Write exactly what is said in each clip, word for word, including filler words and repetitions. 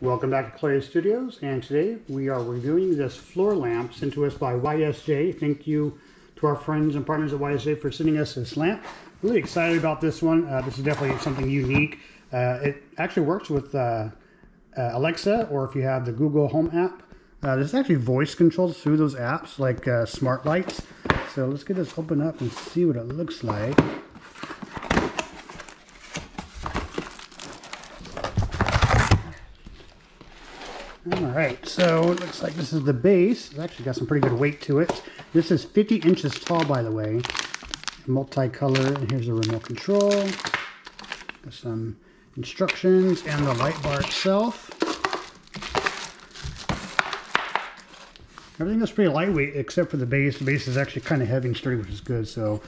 Welcome back to Clay Studios, and today we are reviewing this floor lamp sent to us by Y S J. Thank you to our friends and partners at Y S J for sending us this lamp. Really excited about this one. Uh, this is definitely something unique. Uh, it actually works with uh, uh, Alexa, or if you have the Google Home app. Uh, this is actually voice controlled through those apps like uh, smart lights. So let's get this open up and see what it looks like. Alright, so it looks like this is the base. It's actually got some pretty good weight to it. This is fifty inches tall, by the way. Multicolor, and here's the remote control. Got some instructions and the light bar itself. Everything is pretty lightweight except for the base. The base is actually kind of heavy and sturdy, which is good, so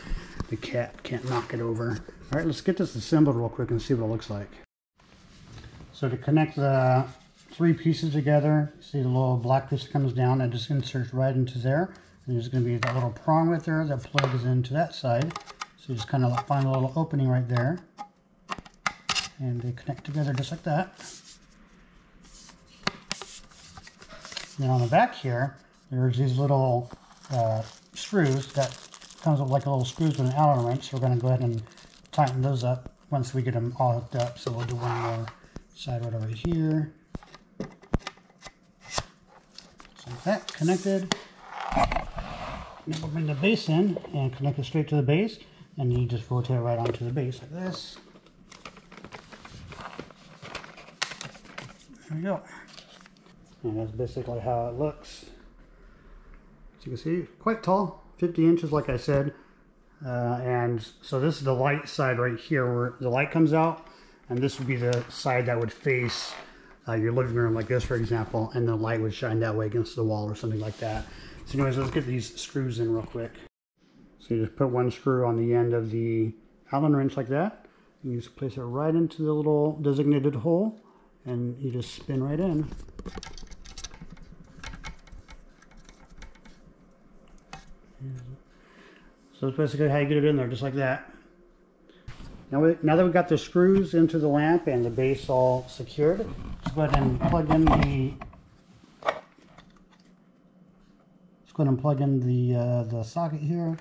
the cat can't knock it over. Alright, let's get this assembled real quick and see what it looks like. So to connect the three pieces together, see the little black piece comes down and just inserts right into there, and there's going to be that little prong right there that plugs into that side, so you just kind of find a little opening right there and they connect together just like that. Now on the back here there's these little uh, screws that comes up like a little screws with an Allen wrench, so we're going to go ahead and tighten those up once we get them all hooked up. So we'll do one more side right over here. That connected. Now we'll bring the base in and connect it straight to the base, and you just rotate it right onto the base like this. There we go. And that's basically how it looks. As you can see, quite tall, fifty inches, like I said. Uh, and so this is the light side right here where the light comes out, and this would be the side that would face Uh, your living room like this, for example, and the light would shine that way against the wall or something like that. So anyways, let's get these screws in real quick. So you just put one screw on the end of the Allen wrench like that, and you just place it right into the little designated hole, and you just spin right in. So that's basically how you get it in there, just like that. Now, we, now that we've got the screws into the lamp and the base all secured, let's go ahead and plug in the let's go ahead and plug in the uh, the socket here,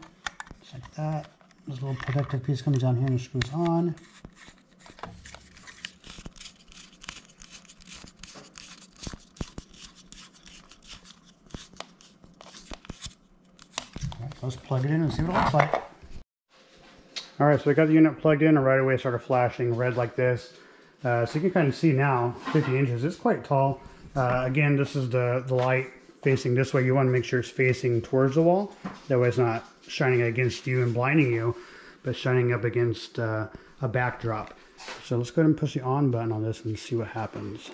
just like that. This little protective piece comes down here and screws on. All right, let's plug it in and see what it looks like. All right, so I got the unit plugged in, and right away it started flashing red like this. Uh, so you can kind of see now, fifty inches, it's quite tall. Uh, again, this is the, the light facing this way. You want to make sure it's facing towards the wall. That way it's not shining against you and blinding you, but shining up against uh, a backdrop. So let's go ahead and push the on button on this and see what happens.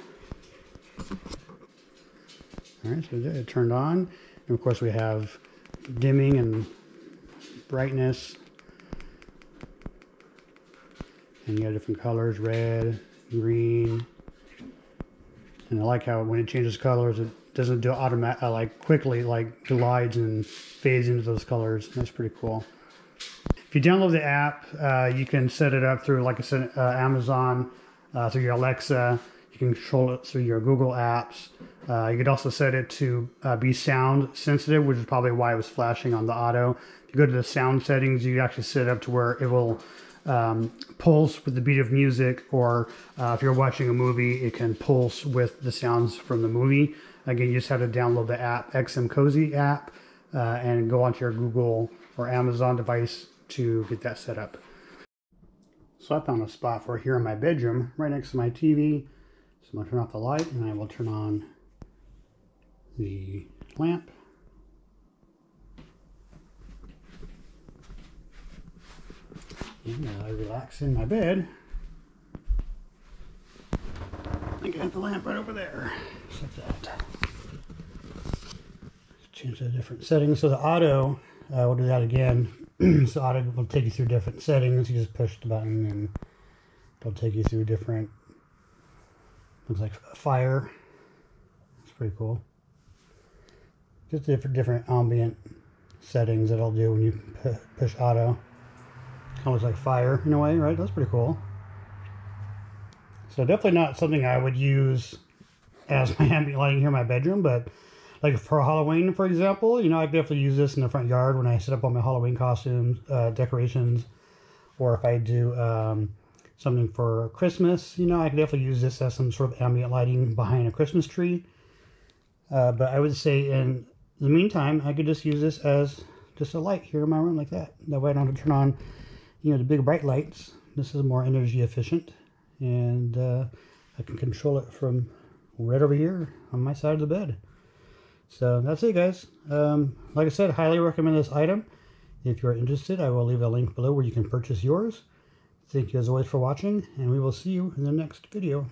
All right, so it turned on. And of course we have dimming and brightness. And you have different colors, red, green, and I like how when it changes colors, it doesn't do automatic, like quickly, like glides and fades into those colors. That's pretty cool. If you download the app, uh, you can set it up through, like I said, uh, Amazon, uh, through your Alexa. You can control it through your Google apps. Uh, you could also set it to uh, be sound sensitive, which is probably why it was flashing on the auto. If you go to the sound settings, you actually set it up to where it will Um, pulse with the beat of music, or uh, if you're watching a movie, it can pulse with the sounds from the movie. Again, you just have to download the app, X M Cozy app, uh, and go onto your Google or Amazon device to get that set up. So I found a spot for here in my bedroom, right next to my T V. So I'm going to turn off the light, and I will turn on the lamp. And I relax in my bed. I think I have the lamp right over there. Just like that. Change the different settings. So the auto, uh, we'll do that again. So auto will take you through different settings. You just push the button and it'll take you through different, looks like fire. It's pretty cool. Just different, different ambient settings that it'll do when you push auto. Almost like fire in a way, right? That's pretty cool. So definitely not something I would use as my ambient lighting here in my bedroom, but like for Halloween, for example, you know, I could definitely use this in the front yard when I set up all my Halloween costumes, uh, decorations, or if I do um, something for Christmas, you know, I could definitely use this as some sort of ambient lighting behind a Christmas tree. Uh, but I would say in the meantime, I could just use this as just a light here in my room like that. That way I don't have to turn on, you know, the big bright lights. This is more energy efficient, and uh, I can control it from right over here on my side of the bed. So that's it, guys. Um, like I said, highly recommend this item. If you're interested, I will leave a link below where you can purchase yours. Thank you as always for watching, and we will see you in the next video.